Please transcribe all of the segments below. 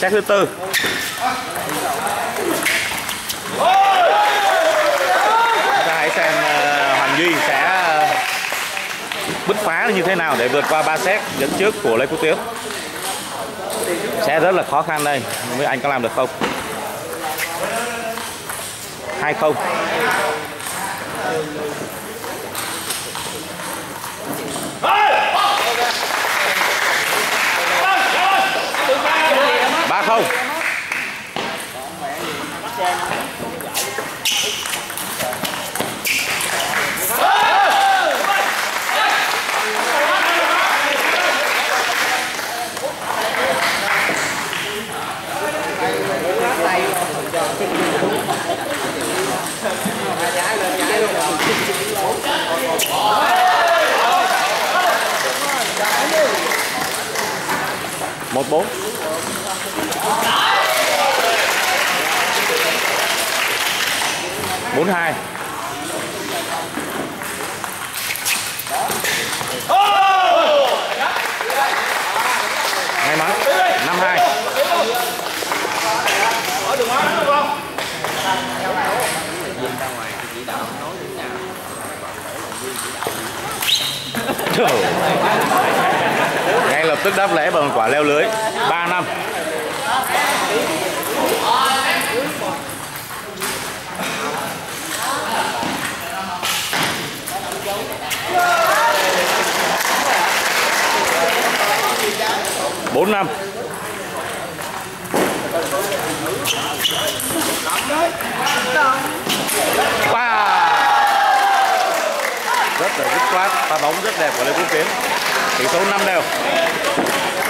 Set thứ tư. Chúng ta hãy xem Hoàng Duy sẽ bứt phá như thế nào để vượt qua 3 set dẫn trước của Lê Quốc Tiến. Sẽ rất là khó khăn đây, không biết anh có làm được không? 2-0. Không. Một bốn. Bốn hai. May mắn. 5-2. Ngay lập tức đáp lễ bằng quả leo lưới. 3-5. Bốn năm. Rất là dứt khoát, pha bóng rất đẹp của Lê Quốc Tiến. Tỷ số 5-0.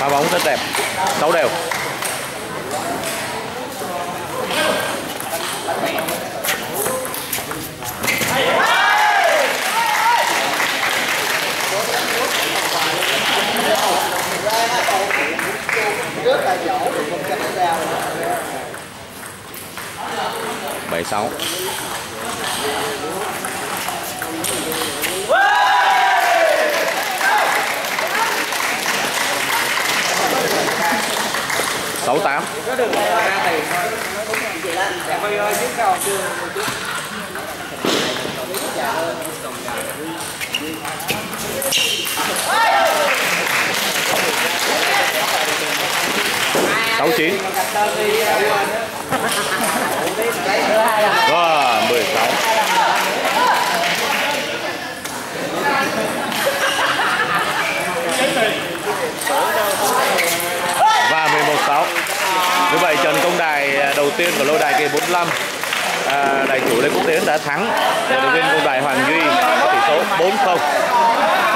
pha bóng rất đẹp. 6-0. Trước là dỗ được không cho nó ra. 7-6. Sáu tám. Sáu chín. 16. Và 11-6. Như vậy trận công đài đầu tiên của lô đài kỳ 45, đại chủ Lê Quốc Tiến đã thắng. Đội viên công đài Hoàng Duy tỷ số 4-0.